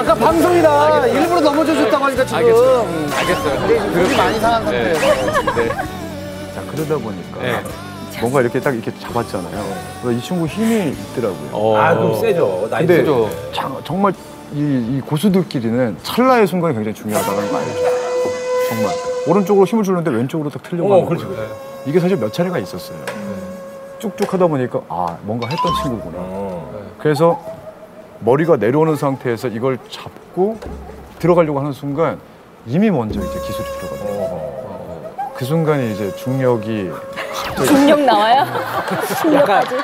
아까 방송이다. 알겠어요. 일부러 넘어져줬다고 하니까 지금. 알겠어요. 근데 지금 물이 많이 상한 상태예요. 네. 자, 그러다 보니까 네. 뭔가 이렇게 딱 이렇게 잡았잖아요. 네. 이 친구 힘이 있더라고요. 아, 그럼 세죠. 나이 세죠. 정말 이 고수들끼리는 찰나의 순간이 굉장히 중요하다는 거 알죠. 정말. 오른쪽으로 힘을 주는데 왼쪽으로 딱 틀려고 하는 거예요. 그래. 이게 사실 몇 차례가 있었어요. 쭉쭉 하다 보니까 아, 뭔가 했던 친구구나. 그래서 머리가 내려오는 상태에서 이걸 잡고 들어가려고 하는 순간 이미 먼저 이제 기술이 들어가요. 그 순간에 이제 중력이 중력 나와요? 중력까지?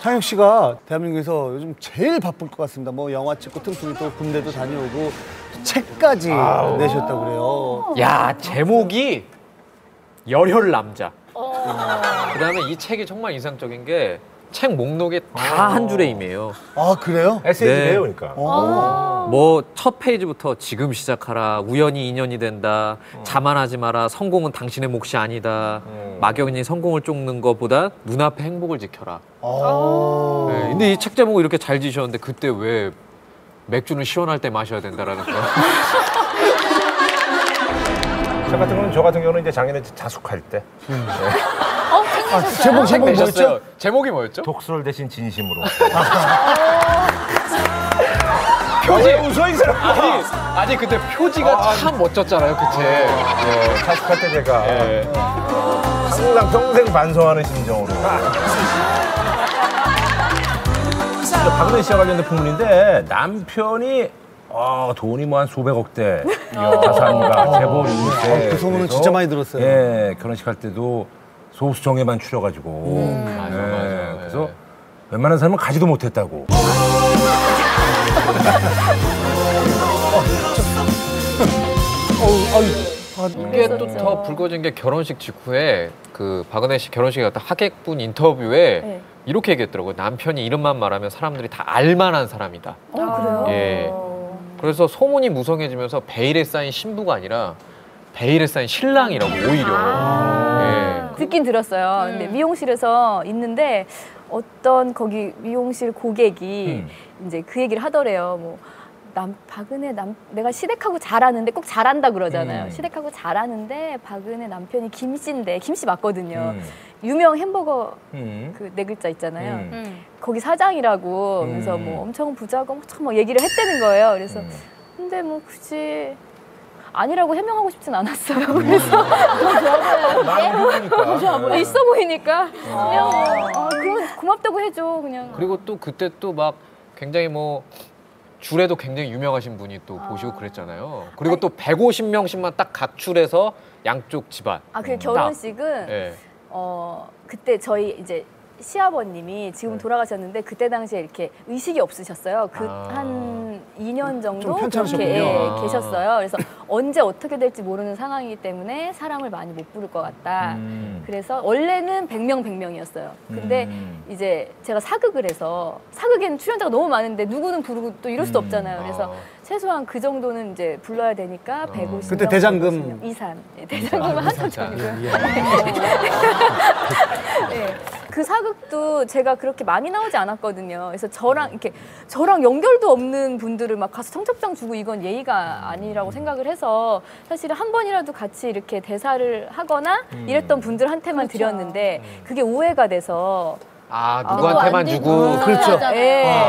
상혁 씨가 대한민국에서 요즘 제일 바쁠 것 같습니다. 뭐 영화 찍고 틈틈이 또 군대도 다녀오고 책까지 아우. 내셨다고 그래요. 야, 제목이 열혈 남자. 그다음에 이 책이 정말 인상적인 게 책 목록에 다 한 줄의 힘이에요. 아, 그래요? 에세이예요, 네. 그러니까. 뭐 첫 페이지부터 지금 시작하라, 우연이 인연이 된다, 자만하지 마라, 성공은 당신의 몫이 아니다, 막연히 성공을 쫓는 것보다 눈앞의 행복을 지켜라. 네, 근데 이 책 제목을 이렇게 잘 지으셨는데 그때 왜 맥주는 시원할 때 마셔야 된다라는 거. 저 같은 경우는 이제 작년에 자숙할 때. 네. 아, 제목이 뭐였죠? 독설 대신 진심으로. 표지 웃어 이 사람. 아니 근데 표지가 참 멋졌잖아요, 그치? 예, 자숙할 때 제가 항상 평생 반성하는 심정으로. 박은혜 씨와 관련된 부분인데 남편이 돈이 뭐 한 수백억대 자산과 재벌이 있는데 그 소문은 진짜 많이 들었어요. 예, 결혼식 할 때도. 소수정에만 추려가지고. 맞아, 맞아. 네. 그래서 웬만한 사람은 가지도 못했다고. 이게 또 더 불거진 게 결혼식 직후에 그 박은혜 씨 결혼식에 갔다 하객분 인터뷰에 네. 이렇게 얘기했더라고요. 남편이 이름만 말하면 사람들이 다 알만한 사람이다. 그래요? 예. 그래서 소문이 무성해지면서 베일에 쌓인 신부가 아니라 베일에 쌓인 신랑이라고 오히려. 듣긴 들었어요. 근데 미용실에서 있는데 어떤 거기 미용실 고객이 이제 그 얘기를 하더래요. 뭐 박은혜 내가 시댁하고 잘하는데 꼭 잘한다 그러잖아요. 시댁하고 잘하는데 박은혜 남편이 김씨인데 김씨 맞거든요. 유명 햄버거 그 네 글자 있잖아요. 거기 사장이라고 그래서 뭐 엄청 부자고 엄청 막 얘기를 했다는 거예요. 그래서 근데 뭐 굳이 아니라고 해명하고 싶진 않았어요. 그래서 있어 보이니까 그냥 그럼 고맙다고 해줘 그냥. 그리고 또 그때 또 막 굉장히 뭐 줄에도 굉장히 유명하신 분이 또 보시고 그랬잖아요. 그리고 아니, 또 150명씩만 딱 각출해서 양쪽 집안. 아, 그 결혼식은 네. 그때 저희 이제. 시아버님이 지금 네. 돌아가셨는데 그때 당시에 이렇게 의식이 없으셨어요. 그 한 2년 정도 그렇게 계셨어요. 그래서 언제 어떻게 될지 모르는 상황이기 때문에 사람을 많이 못 부를 것 같다. 그래서 원래는 100명이었어요. 근데 이제 제가 사극을 해서 사극에는 출연자가 너무 많은데 누구는 부르고 또 이럴 수도 없잖아요. 그래서 최소한 그 정도는 이제 불러야 되니까 150명. 그때 대장금. 이산. 네, 대장금 한참 전이고요. 그 사극도 제가 그렇게 많이 나오지 않았거든요. 그래서 저랑 연결도 없는 분들을 막 가서 청첩장 주고 이건 예의가 아니라고 생각을 해서 사실 한 번이라도 같이 이렇게 대사를 하거나 이랬던 분들한테만 그렇죠. 드렸는데 그게 오해가 돼서 누구한테만 주고 그렇죠. 네,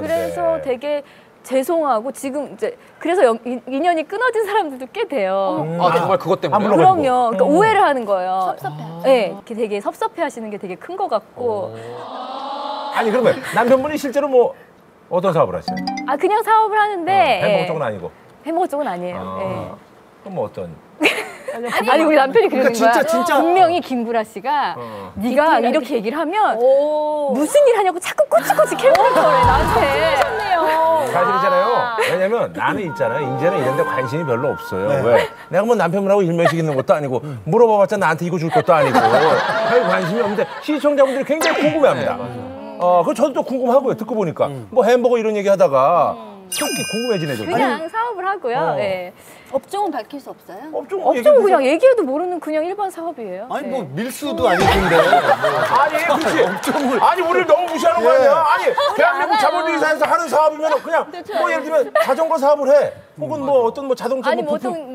그래서 되게 죄송하고 지금 이제 그래서 인연이 끊어진 사람들도 꽤 돼요. 정말 그것 때문에? 그럼요. 그러니까 오해를 하는 거예요. 섭섭해. 네, 되게 섭섭해하시는 게 되게 큰 것 같고. 아니 그러면 남편분이 실제로 뭐 어떤 사업을 하세요? 그냥 사업을 하는데. 햄버거 쪽은 아니고. 햄버거 쪽은 아니에요. 그럼 뭐 어떤? 아니 우리 남편이 그러는 거야. 분명히 김구라 씨가 네가 이렇게 얘기를 하면 무슨 일 하냐고 자꾸 꼬치꼬치 캐물을 거예요 나한테. 사실이잖아요. 왜냐면 나는 있잖아요. 이제는 이런 데 관심이 별로 없어요. 네. 왜? 내가 뭐 남편분하고 일면식 있는 것도 아니고 물어봐봤자 나한테 이거 줄 것도 아니고 별 관심이 없는데 시청자분들이 굉장히 궁금해합니다. 네, 저도 또 궁금하고요. 듣고 보니까 뭐 햄버거 이런 얘기하다가 그렇게 궁금해지네, 저는. 그냥 사업을 하고요. 네. 업종은 밝힐 수 없어요? 업종은 그냥 얘기해도 모르는 그냥 일반 사업이에요. 아니, 네. 뭐 밀수도 아니던데. 아니, 그렇지. 업종을. 아니, 우리를 너무 무시하는 거 아니야? 아니, 대한민국 자본주의 사회에서 하는 사업이면 그냥 뭐 예를 들면 자전거 사업을 해. 혹은 뭐 어떤 뭐 자동차 부품.